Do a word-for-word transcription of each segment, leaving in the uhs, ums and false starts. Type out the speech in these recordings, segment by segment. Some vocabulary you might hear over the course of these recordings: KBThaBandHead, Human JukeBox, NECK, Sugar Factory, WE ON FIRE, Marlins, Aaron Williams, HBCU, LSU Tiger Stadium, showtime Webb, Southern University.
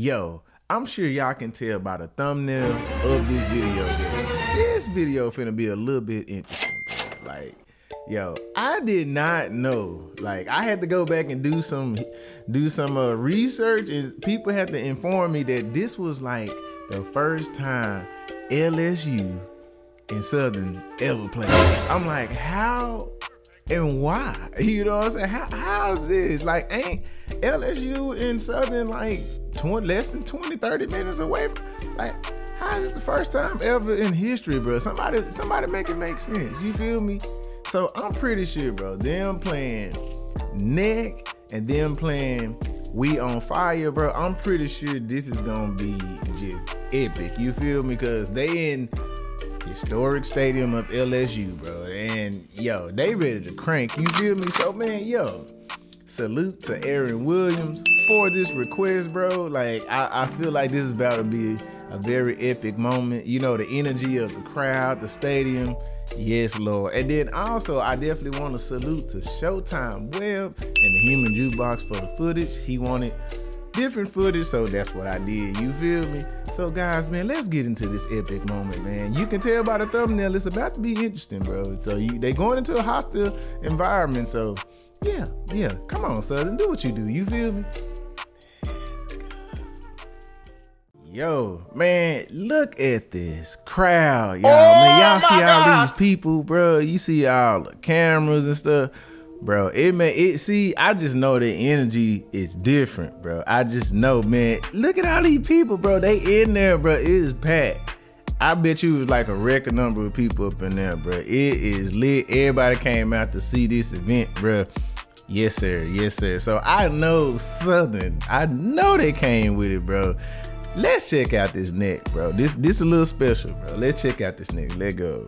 Yo, I'm sure y'all can tell by the thumbnail of this video that this video finna be a little bit interesting. Like, yo, I did not know. Like, I had to go back and do some do some uh, research, and people had to inform me that this was like the first time L S U and Southern ever played. I'm like, how and why? You know what I'm saying? How, how is this? Like, ain't L S U and Southern like twenty, less than twenty, thirty minutes away from, like, how is this the first time ever in history, bro? Somebody, somebody make it make sense. You feel me? So I'm pretty sure, bro, them playing Neck and them playing We On Fire, bro, I'm pretty sure this is gonna be just epic. You feel me? Cause they in historic stadium of L S U, bro. And yo, they ready to crank. You feel me? So man, yo, salute to Aaron Williams for this request, bro. Like, I, I feel like this is about to be a very epic moment. You know, the energy of the crowd, the stadium. Yes, Lord. And then also, I definitely want to salute to Showtime Webb and the Human JukeBox for the footage. He wanted different footage, so that's what I did. You feel me? So, guys, man, let's get into this epic moment, man. You can tell by the thumbnail, it's about to be interesting, bro. So, you, they going into a hostile environment, so... Yeah, yeah. Come on, Southern. Do what you do. You feel me? Yo, man, look at this crowd, y'all. Oh, man, y'all see all these people, bro. You see all the cameras and stuff. Bro, it man, it see, I just know the energy is different, bro. I just know, man. Look at all these people, bro. They in there, bro. It is packed. I bet you it was like a record number of people up in there, bro. It is lit. Everybody came out to see this event, bro. Yes, sir. Yes, sir. So I know Southern. I know they came with it, bro. Let's check out this neck, bro. This this is a little special, bro. Let's check out this neck. Let go.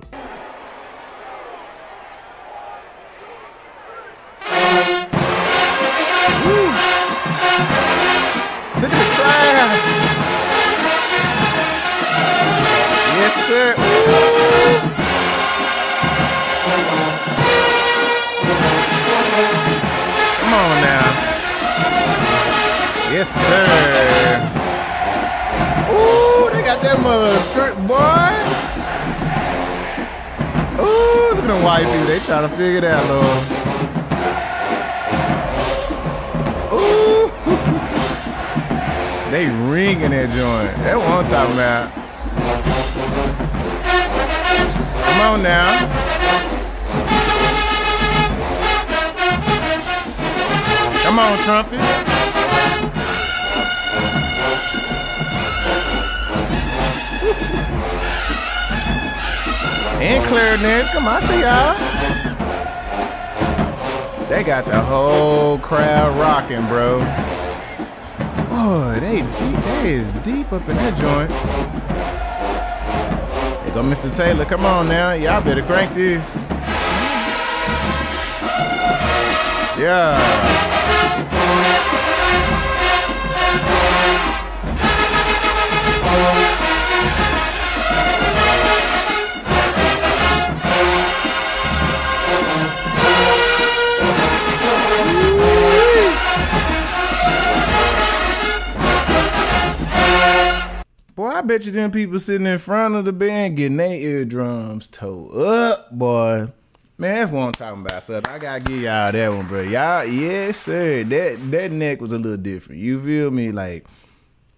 Woo. Look at the crowd. Yes, sir. Come on now. Yes, sir. Ooh, they got that mother skirt, boy. Ooh, look at them white people. They trying to figure it out, Lord. Ooh. They ringing that joint. That's what I'm talking about. Come on now. Come on, trumpet. And clarinets. Come on, I see y'all. They got the whole crowd rocking, bro. Boy, they deep. They is deep up in that joint. Go, Mister Taylor, come on now. Y'all better crank this. Yeah. I bet you them people sitting in front of the band getting their eardrums towed up, boy. Man, that's what I'm talking about, son. I gotta give y'all that one, bro. Y'all, yes, sir. That that neck was a little different. You feel me? Like,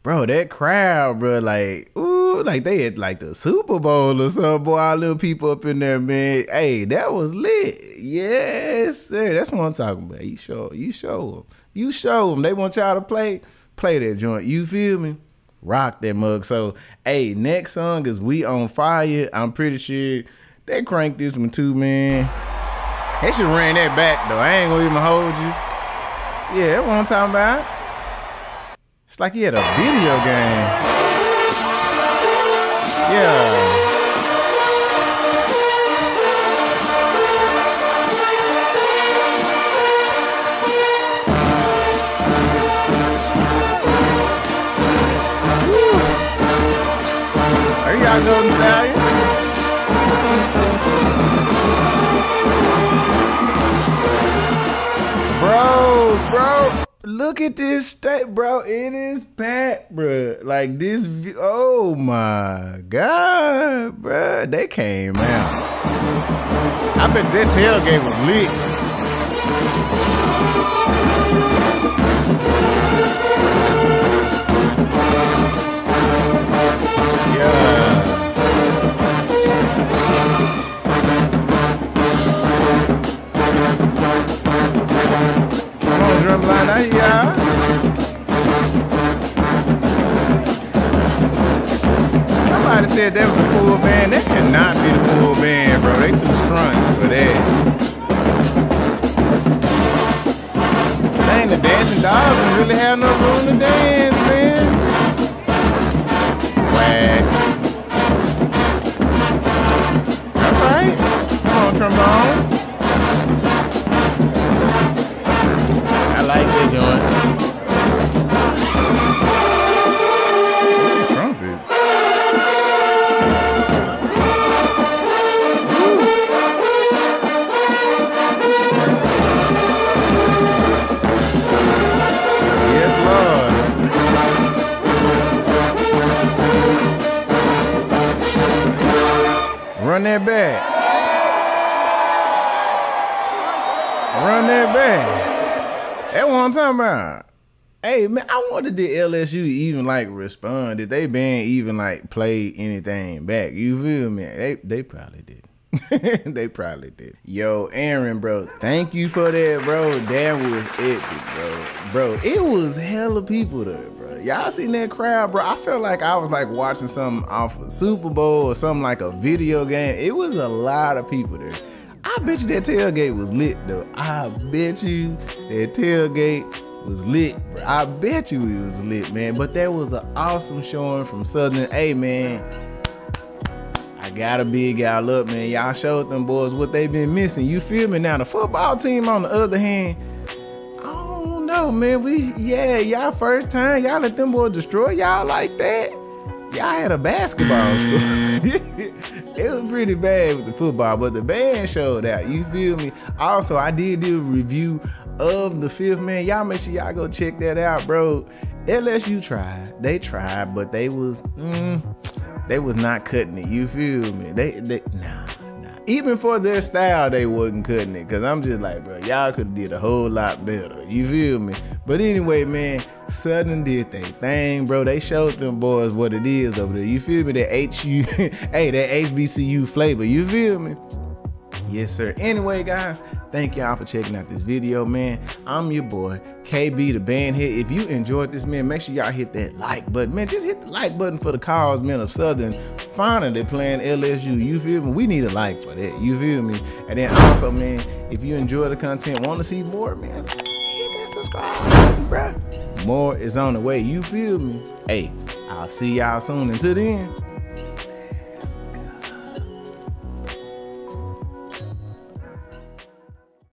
bro, that crowd, bro, like, ooh, like they at like the Super Bowl or something, boy. All little people up in there, man. Hey, that was lit. Yes, sir. That's what I'm talking about. You show, you show them. You show them. They want y'all to play, play that joint. You feel me? Rock that mug. So, hey, next song is We On Fire. I'm pretty sure they cranked this one too, man. They should ran that back, though. I ain't gonna even hold you. Yeah, that's what I'm talking about. It's like he had a video game. Yeah. Golden Stallion. Bro, bro, look at this state, bro. It is packed, bro. Like this. Oh my God, bro. They came out. I bet that tailgate was lit. Yeah. Yeah. Somebody said that was the full band. That cannot be the full band, bro. They too strong for that. Dang, the dancing dogs really have no room to dance, man. Whack. Alright. Come on, trombones. Like they doing. Trumpet. Yes, Lord. Run that back. Run that back. That's what I'm talking about. Hey, man, I wonder did L S U even, like, respond? Did they band even, like, play anything back? You feel me? They, they probably did. They probably did. Yo, Aaron, bro, thank you for that, bro. That was epic, bro. Bro, it was hella people there, bro. Y'all seen that crowd, bro? I felt like I was, like, watching something off of Super Bowl or something like a video game. It was a lot of people there. I bet you that tailgate was lit, though. I bet you that tailgate was lit. I bet you it was lit, man. But that was an awesome showing from Southern. Hey, man, I gotta big y'all up, man. Y'all showed them boys what they've been missing. You feel me? Now, the football team, on the other hand, I don't know, man. We, yeah, y'all first time. Y'all let them boys destroy y'all like that. Y'all had a basketball school. It was pretty bad with the football, but the band showed out. You feel me? Also, I did do a review of The Fifth Man. Y'all make sure y'all go check that out, bro. L S U tried. They tried, but they was mm, they was not cutting it. You feel me? They they nah. Even for their style, they wasn't cutting it. Cause I'm just like, bro, y'all could have did a whole lot better. You feel me? But anyway, man, Southern did they thing, bro. They showed them boys what it is over there. You feel me? That H U, hey, that H B C U flavor. You feel me? Yes, sir. Anyway, guys, thank y'all for checking out this video, man. I'm your boy, K B the Band Head. If you enjoyed this, man, make sure y'all hit that like button. Man, just hit the like button for the cause, man, of Southern finally playing L S U. You feel me? We need a like for that. You feel me? And then also, man, if you enjoy the content, want to see more, man, hit that subscribe button, bruh. More is on the way. You feel me? Hey, I'll see y'all soon. Until then.